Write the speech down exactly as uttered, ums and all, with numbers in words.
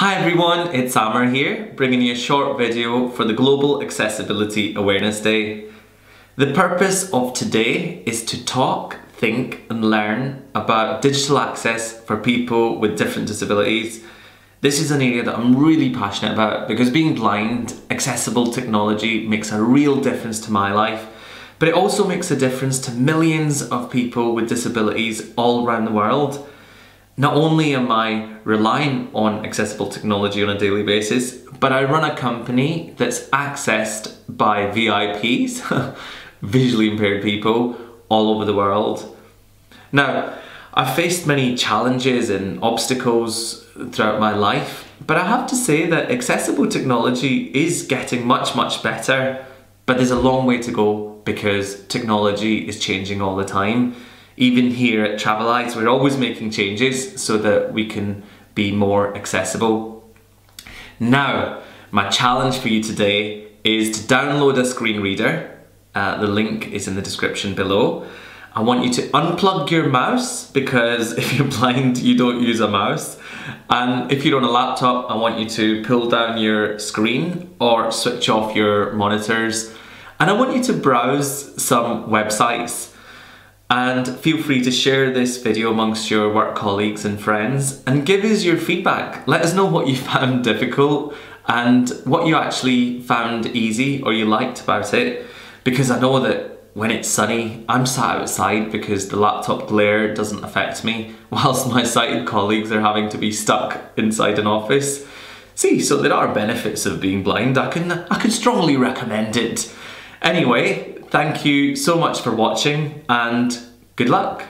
Hi everyone, it's Amar here, bringing you a short video for the Global Accessibility Awareness Day. The purpose of today is to talk, think and learn about digital access for people with different disabilities. This is an area that I'm really passionate about because being blind, accessible technology makes a real difference to my life, but it also makes a difference to millions of people with disabilities all around the world. Not only am I relying on accessible technology on a daily basis, but I run a company that's accessed by V I Ps, visually impaired people, all over the world. Now, I've faced many challenges and obstacles throughout my life, but I have to say that accessible technology is getting much, much better, but there's a long way to go because technology is changing all the time. Even here at Traveleyes, we're always making changes so that we can be more accessible. Now, my challenge for you today is to download a screen reader. Uh, the link is in the description below. I want you to unplug your mouse because if you're blind, you don't use a mouse. And if you're on a laptop, I want you to pull down your screen or switch off your monitors. And I want you to browse some websites. And feel free to share this video amongst your work colleagues and friends and give us your feedback. Let us know what you found difficult and what you actually found easy or you liked about it. Because I know that when it's sunny, I'm sat outside because the laptop glare doesn't affect me, whilst my sighted colleagues are having to be stuck inside an office. See, so there are benefits of being blind. I can, I can strongly recommend it. Anyway, thank you so much for watching and good luck!